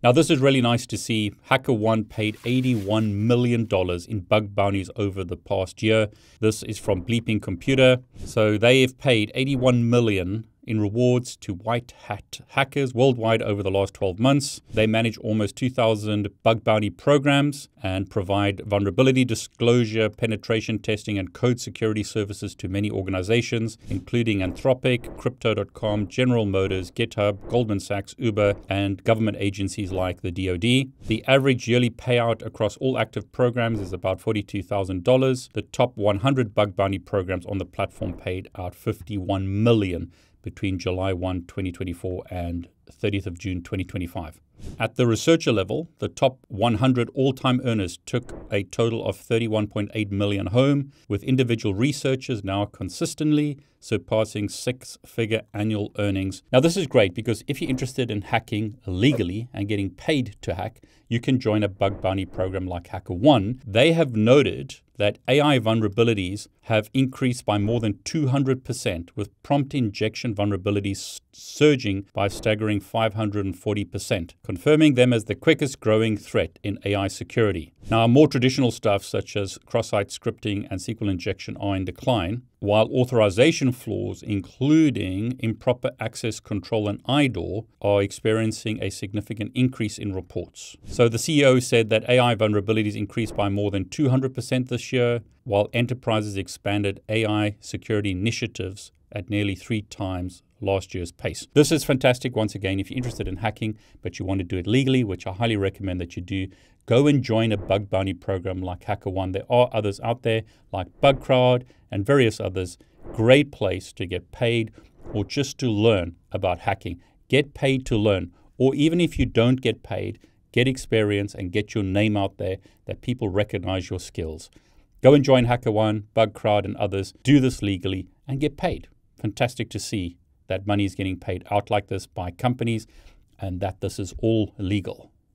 Now, this is really nice to see. HackerOne paid $81 million in bug bounties over the past year. This is from Bleeping Computer. So they have paid $81 million in rewards to white hat hackers worldwide over the last 12 months. They manage almost 2,000 bug bounty programs and provide vulnerability disclosure, penetration testing, and code security services to many organizations, including Anthropic, Crypto.com, General Motors, GitHub, Goldman Sachs, Uber, and government agencies like the DoD. The average yearly payout across all active programs is about $42,000. The top 100 bug bounty programs on the platform paid out $51 million. Between July 1, 2024 and 30th of June, 2025. At the researcher level, the top 100 all-time earners took a total of $31.8 million home, with individual researchers now consistently surpassing six-figure annual earnings. Now, this is great because if you're interested in hacking legally and getting paid to hack, you can join a bug bounty program like HackerOne. They have noted that AI vulnerabilities have increased by more than 200%, with prompt injection vulnerabilities surging by a staggering 540%, confirming them as the quickest growing threat in AI security. Now, more traditional stuff such as cross-site scripting and SQL injection are in decline, while authorization flaws, including improper access control and IDOR, are experiencing a significant increase in reports. So the CEO said that AI vulnerabilities increased by more than 200% this year, while enterprises expanded AI security initiatives at nearly 3 times last year's pace. This is fantastic, once again, if you're interested in hacking, but you want to do it legally, which I highly recommend that you do. Go and join a bug bounty program like HackerOne. There are others out there like Bugcrowd and various others. Great place to get paid or just to learn about hacking. Get paid to learn, or even if you don't get paid, get experience and get your name out there that people recognize your skills. Go and join HackerOne, Bugcrowd, and others. Do this legally and get paid. Fantastic to see that money is getting paid out like this by companies and that this is all legal.